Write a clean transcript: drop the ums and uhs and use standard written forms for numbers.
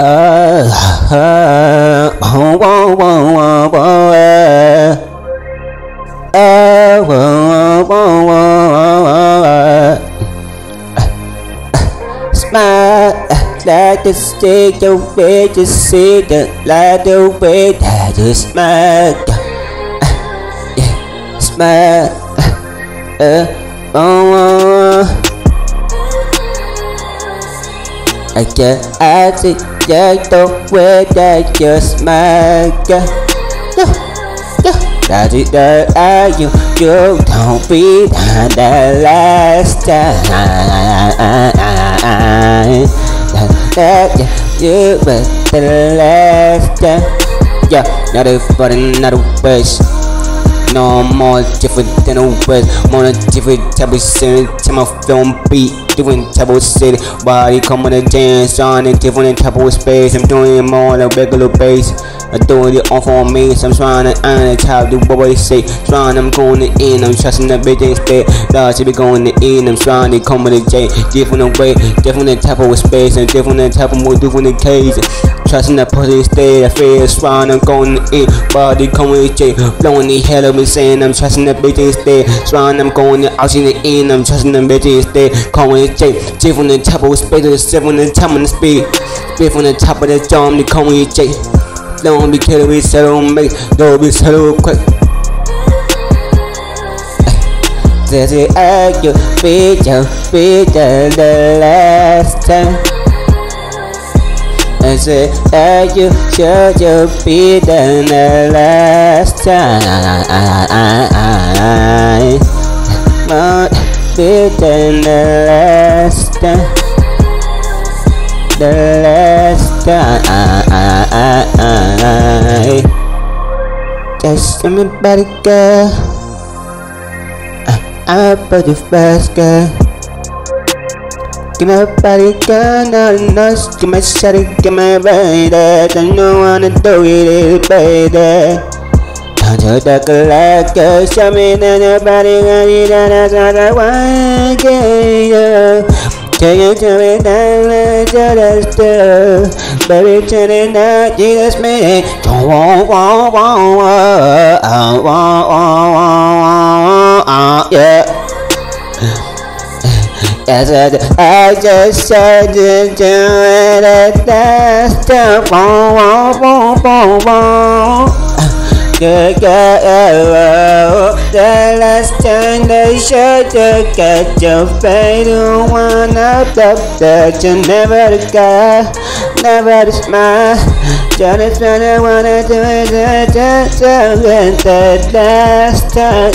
Smile like the stick, the way to see the light, the way that you smile. Smile. I can't ask it, just the way that you smile. That is the eye you don't be behind the last time. That you were the last time. Yeah, not a for another wish. No more different than a wish. More different type of sin. Time of film beat. Doing type of city. Body come on a dance on a different type of space. I'm doing them on a regular basis. I doing it all for me, so I'm trying to earn it, how do what they say. Trying, I'm going to in, I'm trusting everything's bad. Dog should be going to in, I'm trying to come with a J. Different way, different type of space, and different type of more different case. Trusting that pussy stay, I feel it's trying, I'm going to in. Body come with a J, blowing the hell up and saying, I'm trusting everything's bad. Trying, I'm going to out in the in, I'm trusting everything's bad. Come with a J, different type of space, different type of speed. Different type of the drum, they come with a J. Don't be killing me, settle mate, don't be settle quick. Does it act your feet, the last time? Does it act you, should you be done the last time? Not be done the last time. The last time. Just give me back, girl. I'm about to fast, girl. Give me body, girl, not enough. Give me shawty, give me baby. Don't know how to do it, baby. Don't you talk like girl. Show me that your body, girl. You don't have to work, girl. Can you tell me that let's do this too? Baby, tell me that you just made it. Don't want, yeah. Yes, I just said you do it at last time. Good girl, the last time they showed you got your fade to one up that you never got, never smile. Just when I wanna do it, just the last time.